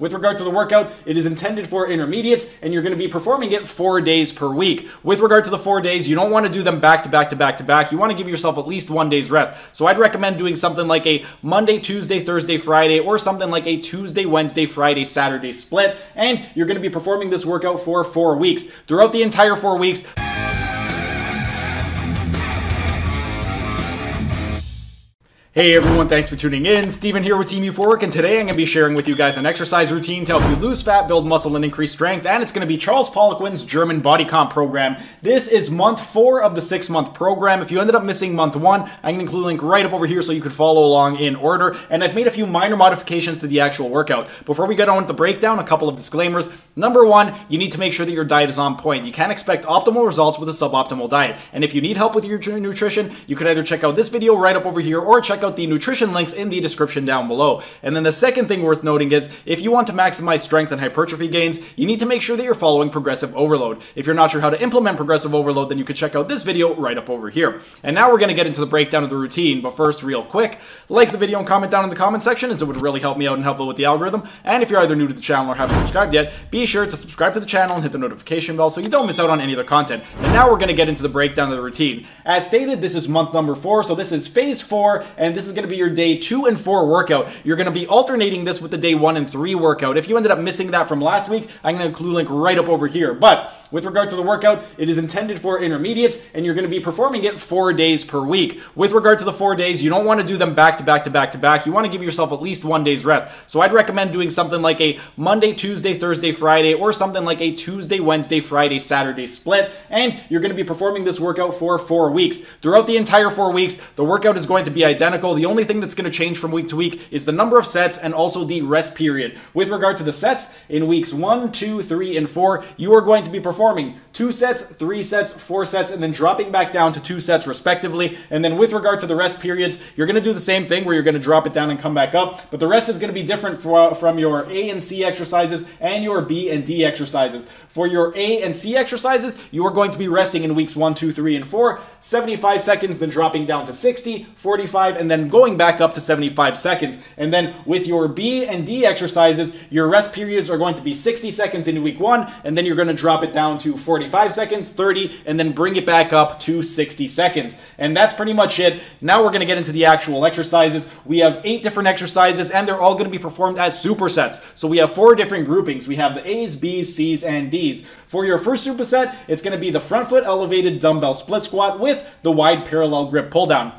With regard to the workout, it is intended for intermediates, and you're going to be performing it 4 days per week. With regard to the 4 days, you don't want to do them back to back to back to back. You want to give yourself at least 1 day's rest. So I'd recommend doing something like a Monday, Tuesday, Thursday, Friday, or something like a Tuesday, Wednesday, Friday, Saturday split. And you're going to be performing this workout for 4 weeks. Throughout the entire 4 weeks, hey everyone, thanks for tuning in. Steven here with Team Youphoric, and today I'm going to be sharing with you guys an exercise routine to help you lose fat, build muscle, and increase strength, and it's going to be Charles Poliquin's German Body Comp program. This is month 4 of the 6-month program. If you ended up missing month 1, I'm going to include a link right up over here so you can follow along in order, and I've made a few minor modifications to the actual workout. Before we get on with the breakdown, a couple of disclaimers. Number 1, you need to make sure that your diet is on point. You can't expect optimal results with a suboptimal diet, and if you need help with your nutrition, you can either check out this video right up over here or check out the nutrition links in the description down below. And then the second thing worth noting is, if you want to maximize strength and hypertrophy gains, you need to make sure that you're following progressive overload. If you're not sure how to implement progressive overload, then you could check out this video right up over here. And now we're going to get into the breakdown of the routine, but first, real quick, like the video and comment down in the comment section, as it would really help me out and help out with the algorithm. And if you're either new to the channel or haven't subscribed yet, be sure to subscribe to the channel and hit the notification bell so you don't miss out on any of the content. And now we're going to get into the breakdown of the routine. As stated, this is month number 4, so this is phase 4, and this is going to be your day 2 and 4 workout. You're going to be alternating this with the day 1 and 3 workout. If you ended up missing that from last week, I'm going to include a link right up over here. But with regard to the workout, it is intended for intermediates, and you're going to be performing it 4 days per week. With regard to the 4 days, you don't want to do them back to back to back to back. You want to give yourself at least 1 day's rest. So I'd recommend doing something like a Monday, Tuesday, Thursday, Friday, or something like a Tuesday, Wednesday, Friday, Saturday split. And you're going to be performing this workout for 4 weeks. Throughout the entire 4 weeks, the workout is going to be identical. The only thing that's going to change from week to week is the number of sets and also the rest period. With regard to the sets, in weeks 1, 2, 3, and 4, you are going to be performing 2 sets, 3 sets, 4 sets, and then dropping back down to 2 sets respectively. And then with regard to the rest periods, you're going to do the same thing where you're going to drop it down and come back up, but the rest is going to be different from your A and C exercises and your B and D exercises. For your A and C exercises, you are going to be resting in weeks 1, 2, 3, and 4, 75 seconds, then dropping down to 60, 45, and then going back up to 75 seconds. And then with your B and D exercises, your rest periods are going to be 60 seconds in week 1, and then you're going to drop it down to 45 seconds, 30, and then bring it back up to 60 seconds. And that's pretty much it. Now we're going to get into the actual exercises. We have 8 different exercises, and they're all going to be performed as supersets. So we have 4 different groupings. We have the A's, B's, C's, and D's. For your first superset, it's going to be the front foot elevated dumbbell split squat with the wide parallel grip pulldown.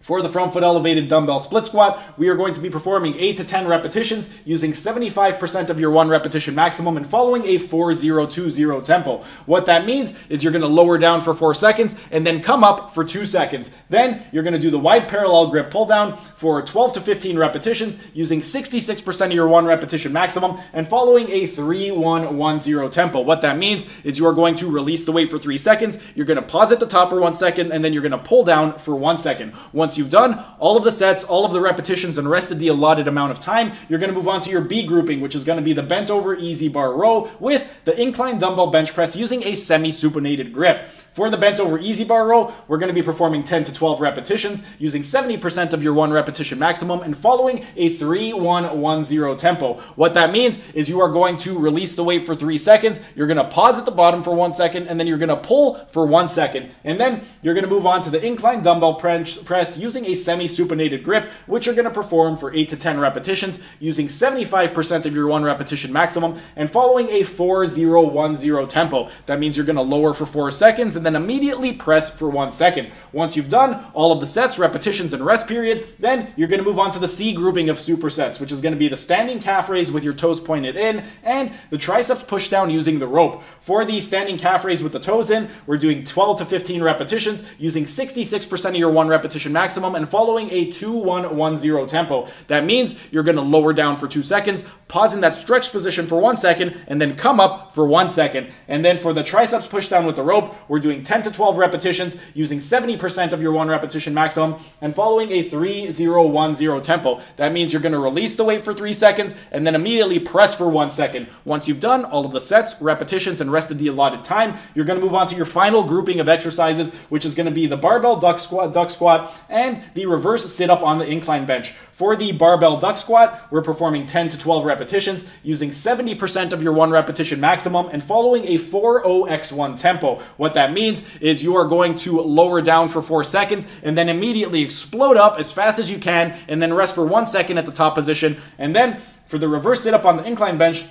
For the front foot elevated dumbbell split squat, we are going to be performing 8 to 10 repetitions using 75% of your 1 repetition maximum and following a 4-0-2-0 tempo. What that means is you're going to lower down for 4 seconds and then come up for 2 seconds. Then you're going to do the wide parallel grip pull down for 12 to 15 repetitions using 66% of your 1 repetition maximum and following a 3-1-1-0 tempo. What that means is you are going to release the weight for 3 seconds, you're going to pause at the top for 1 second, and then you're going to pull down for 1 second. Once you've done all of the sets, all of the repetitions, and rested the allotted amount of time, you're going to move on to your B grouping, which is going to be the bent over EZ bar row with the incline dumbbell bench press using a semi-supinated grip. For the bent over EZ bar row, we're going to be performing 10 to 12 repetitions using 70% of your 1 repetition maximum and following a 3-1-1-0 tempo. What that means is you are going to release the weight for 3 seconds, you're going to pause at the bottom for 1 second, and then you're going to pull for 1 second. And then you're going to move on to the incline dumbbell press using a semi-supinated grip, which you're going to perform for 8 to 10 repetitions using 75% of your 1 repetition maximum and following a 4-0-1-0 tempo. That means you're going to lower for 4 seconds and then immediately press for 1 second. Once you've done all of the sets, repetitions, and rest period, then you're going to move on to the C grouping of supersets, which is going to be the standing calf raise with your toes pointed in and the triceps push down using the rope. For the standing calf raise with the toes in, we're doing 12 to 15 repetitions using 66% of your 1 repetition maximum and following a 2-1-1-0 tempo. That means you're going to lower down for 2 seconds, pause in that stretch position for 1 second, and then come up for 1 second. And then for the triceps push down with the rope, we're doing 10 to 12 repetitions using 70% of your 1 repetition maximum and following a 3-0-1-0 tempo. That means you're going to release the weight for 3 seconds and then immediately press for 1 second. Once you've done all of the sets, repetitions, and rested the allotted time, you're going to move on to your final grouping of exercises, which is going to be the barbell duck squat, and the reverse sit up on the incline bench. For the barbell duck squat, we're performing 10 to 12 repetitions using 70% of your one repetition maximum and following a 4-0-X1 tempo. What that means is you are going to lower down for 4 seconds and then immediately explode up as fast as you can and then rest for 1 second at the top position. And then for the reverse sit up on the incline bench,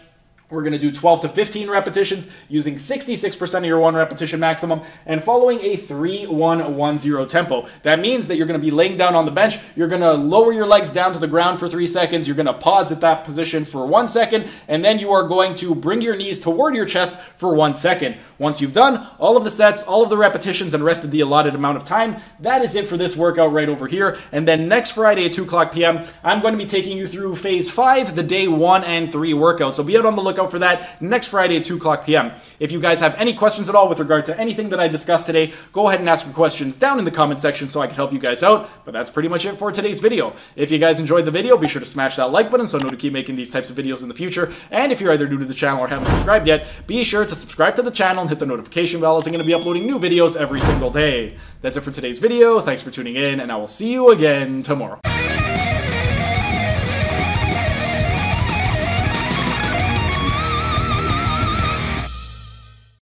we're going to do 12 to 15 repetitions using 66% of your one repetition maximum and following a 3-1-1-0 tempo. That means that you're going to be laying down on the bench. You're going to lower your legs down to the ground for 3 seconds. You're going to pause at that position for 1 second, and then you are going to bring your knees toward your chest for 1 second. Once you've done all of the sets, all of the repetitions, and rested the allotted amount of time, that is it for this workout right over here. And then next Friday at 2:00 p.m., I'm going to be taking you through phase 5, the day 1 and 3 workouts. So be out on the lookout for that next Friday at 2:00 p.m. If you guys have any questions at all with regard to anything that I discussed today, go ahead and ask your questions down in the comment section so I can help you guys out. But that's pretty much it for today's video. If you guys enjoyed the video, be sure to smash that like button so I know to keep making these types of videos in the future. And if you're either new to the channel or haven't subscribed yet, be sure to subscribe to the channel and hit the notification bell as I'm going to be uploading new videos every single day. That's it for today's video. Thanks for tuning in, and I will see you again tomorrow.